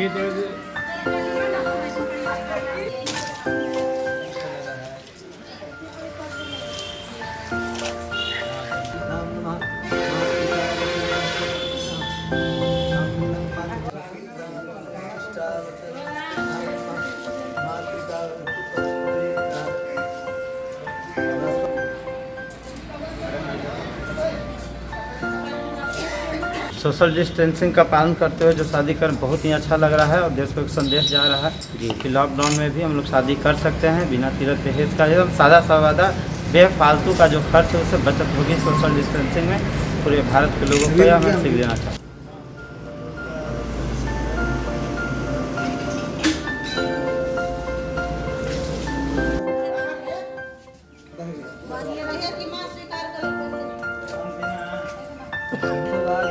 ये social distancing का पालन करते हुए जो शादी कर बहुत ही अच्छा लग रहा है और देश को एक संदेश जा रहा है कि लॉकडाउन में भी हम लोग शादी कर सकते हैं बिना तीरथ दहेज का, एकदम सादा सवादा बेफालतू का जो खर्च है उससे बचत होगी सोशल डिस्टेंसिंग में। पूरे भारत के लोगों को यह मैसेज देना चाहिए।